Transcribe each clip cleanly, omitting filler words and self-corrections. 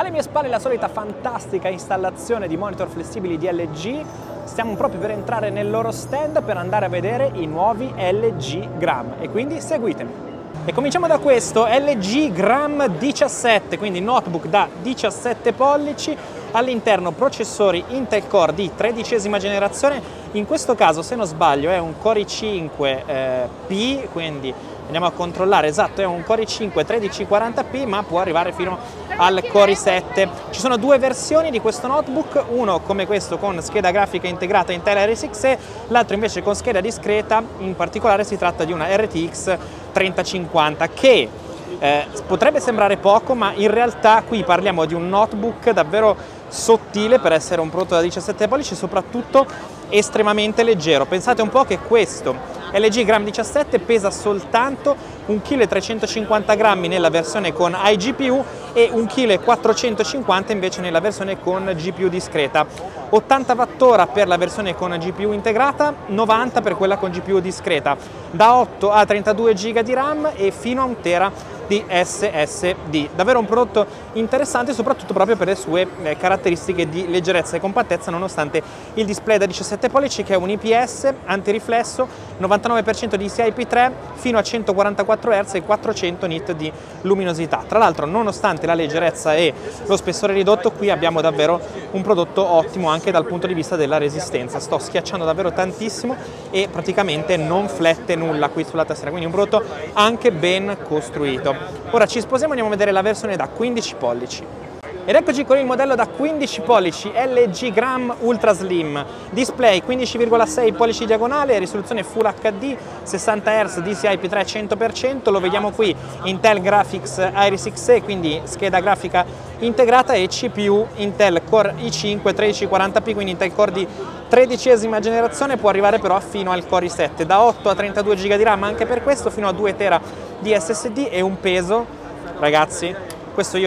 Alle mie spalle la solita fantastica installazione di monitor flessibili di LG. Stiamo proprio per entrare nel loro stand per andare a vedere i nuovi LG Gram e quindi seguitemi. E cominciamo da questo LG Gram 17, quindi notebook da 17 pollici, all'interno processori Intel Core di 13ª generazione, in questo caso se non sbaglio è un Core i5P, quindi andiamo a controllare, esatto, è un Core i5 1340P ma può arrivare fino al Core i7. Ci sono due versioni di questo notebook, uno come questo con scheda grafica integrata Intel Iris Xe, l'altro invece con scheda discreta, in particolare si tratta di una RTX 3050 che potrebbe sembrare poco, ma in realtà qui parliamo di un notebook davvero sottile per essere un prodotto da 17 pollici e soprattutto estremamente leggero. Pensate un po' che questo LG Gram 17 pesa soltanto 1,350 kg nella versione con iGPU e 1,450 kg invece nella versione con GPU discreta, 80 Wh per la versione con GPU integrata, 90 per quella con GPU discreta, da 8 a 32 GB di RAM e fino a 1 tera di SSD. Davvero un prodotto interessante soprattutto proprio per le sue caratteristiche di leggerezza e compattezza, nonostante il display da 17 pollici che è un IPS antiriflesso, 99% di DCI-P3 fino a 144 Hz e 400 nit di luminosità. Tra l'altro, nonostante la leggerezza e lo spessore ridotto, qui abbiamo davvero un prodotto ottimo anche dal punto di vista della resistenza. Sto schiacciando davvero tantissimo e praticamente non flette nulla qui sulla tastiera, quindi un prodotto anche ben costruito. Ora ci sposiamo e andiamo a vedere la versione da 15 pollici. Ed eccoci con il modello da 15 pollici LG Gram Ultra Slim, display 15,6 pollici diagonale, risoluzione Full HD, 60 Hz, DCI-P3 100%, lo vediamo qui, Intel Graphics Iris Xe, quindi scheda grafica integrata e CPU Intel Core i5 1340P, quindi Intel Core di 13ª generazione, può arrivare però fino al Core i7, da 8 a 32 GB di RAM anche per questo, fino a 2 tera di SSD e un peso, ragazzi, questo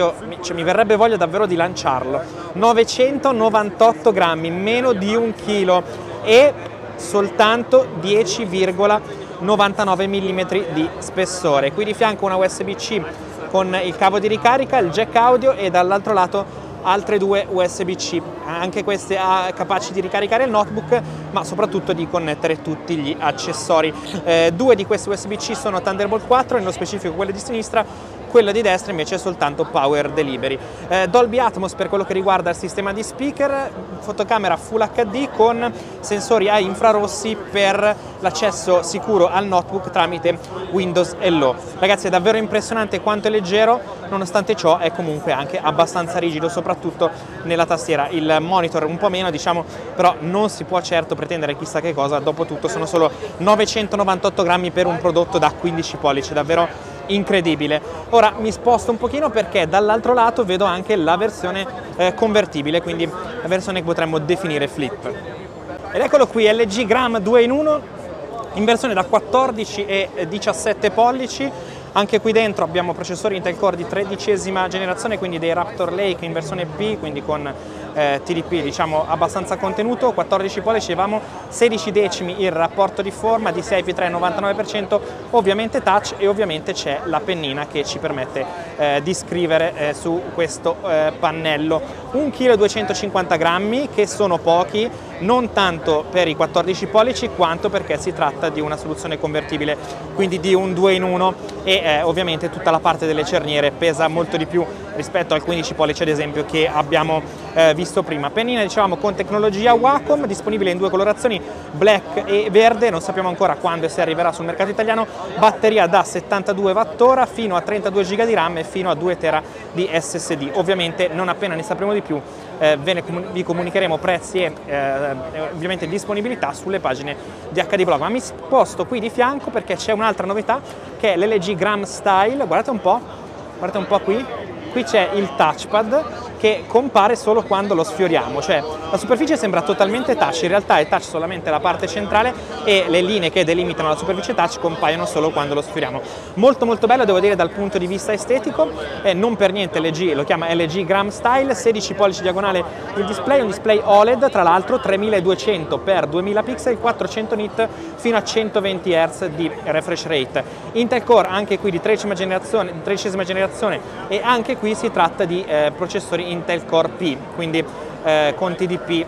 mi verrebbe voglia davvero di lanciarlo, 998 grammi, meno di un chilo e soltanto 10,99 mm di spessore. Qui di fianco una USB-C con il cavo di ricarica, il jack audio e dall'altro lato altre due USB-C, anche queste capaci di ricaricare il notebook ma soprattutto di connettere tutti gli accessori. Due di queste USB-C sono Thunderbolt 4, nello specifico quelle di sinistra, quella di destra invece è soltanto Power Delivery. Dolby Atmos per quello che riguarda il sistema di speaker, fotocamera Full HD con sensori a infrarossi per l'accesso sicuro al notebook tramite Windows Hello. Ragazzi, è davvero impressionante quanto è leggero, nonostante ciò è comunque anche abbastanza rigido, soprattutto nella tastiera. Il monitor un po' meno, diciamo, però non si può certo pretendere chissà che cosa, dopo tutto sono solo 998 grammi per un prodotto da 15 pollici, davvero incredibile. Ora mi sposto un pochino perché dall'altro lato vedo anche la versione convertibile, quindi la versione che potremmo definire flip. Ed eccolo qui LG Gram 2 in 1 in versione da 14 e 17 pollici. Anche qui dentro abbiamo processori Intel Core di 13ª generazione, quindi dei Raptor Lake in versione P, quindi con TDP diciamo abbastanza contenuto, 14 pollici, avevamo 16 decimi il rapporto di forma, DCI-P3 99%, ovviamente touch e ovviamente c'è la pennina che ci permette di scrivere su questo pannello. 1,250 grammi che sono pochi, non tanto per i 14 pollici quanto perché si tratta di una soluzione convertibile, quindi di un 2 in 1, e ovviamente tutta la parte delle cerniere pesa molto di più rispetto al 15 pollici ad esempio che abbiamo visto prima. Pennina, dicevamo, con tecnologia Wacom, disponibile in due colorazioni, black e verde, non sappiamo ancora quando e se arriverà sul mercato italiano. Batteria da 72 Wh fino a 32 GB di RAM e fino a 2 tera di SSD. ovviamente non appena ne sapremo di più vi comunicheremo prezzi e ovviamente disponibilità sulle pagine di HDBlog. Ma mi sposto qui di fianco perché c'è un'altra novità che è l'LG Gram Style, guardate un po' qui, qui c'è il touchpad che compare solo quando lo sfioriamo, cioè la superficie sembra totalmente touch, in realtà è touch solamente la parte centrale e le linee che delimitano la superficie touch compaiono solo quando lo sfioriamo. Molto molto bello, devo dire, dal punto di vista estetico, non per niente LG lo chiama LG Gram Style, 16 pollici diagonale il display, un display OLED tra l'altro, 3200x2000 pixel, 400 nit fino a 120 Hz di refresh rate. Intel Core anche qui di 13ª generazione e anche qui si tratta di processori Intel Core P, quindi con TDP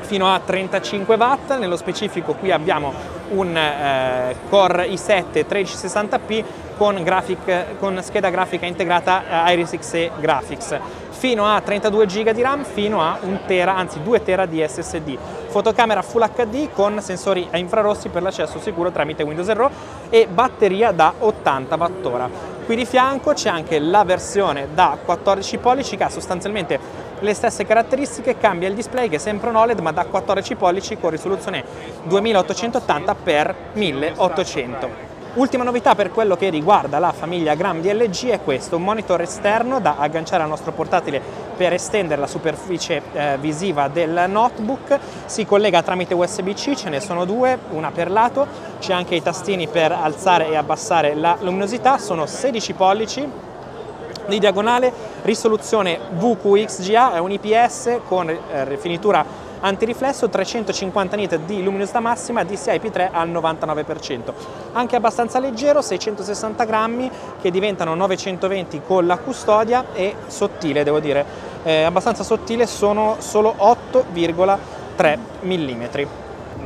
fino a 35 watt, nello specifico qui abbiamo un Core i7 1360p con scheda grafica integrata Iris Xe Graphics, fino a 32 GB di RAM, fino a 2 TB di SSD, fotocamera Full HD con sensori a infrarossi per l'accesso sicuro tramite Windows Hello e batteria da 80 Wh. Qui di fianco c'è anche la versione da 14 pollici che ha sostanzialmente le stesse caratteristiche, cambia il display che è sempre un OLED ma da 14 pollici con risoluzione 2880x1800. Ultima novità per quello che riguarda la famiglia Gram di LG è questo, un monitor esterno da agganciare al nostro portatile per estendere la superficie visiva del notebook, si collega tramite USB-C, ce ne sono due, una per lato, c'è anche i tastini per alzare e abbassare la luminosità, sono 16 pollici di diagonale, risoluzione WQXGA, è un IPS con finitura antiriflesso, 350 nit di luminosità massima, DCI-P3 al 99%. Anche abbastanza leggero, 660 grammi che diventano 920 con la custodia e sottile, devo dire, abbastanza sottile, sono solo 8,3 mm.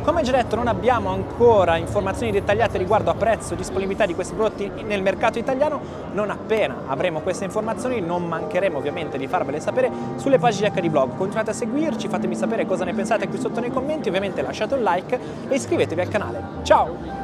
Come già detto, non abbiamo ancora informazioni dettagliate riguardo a prezzo e disponibilità di questi prodotti nel mercato italiano. Non appena avremo queste informazioni non mancheremo ovviamente di farvele sapere sulle pagine HDBlog. Continuate a seguirci, fatemi sapere cosa ne pensate qui sotto nei commenti, ovviamente lasciate un like e iscrivetevi al canale. Ciao!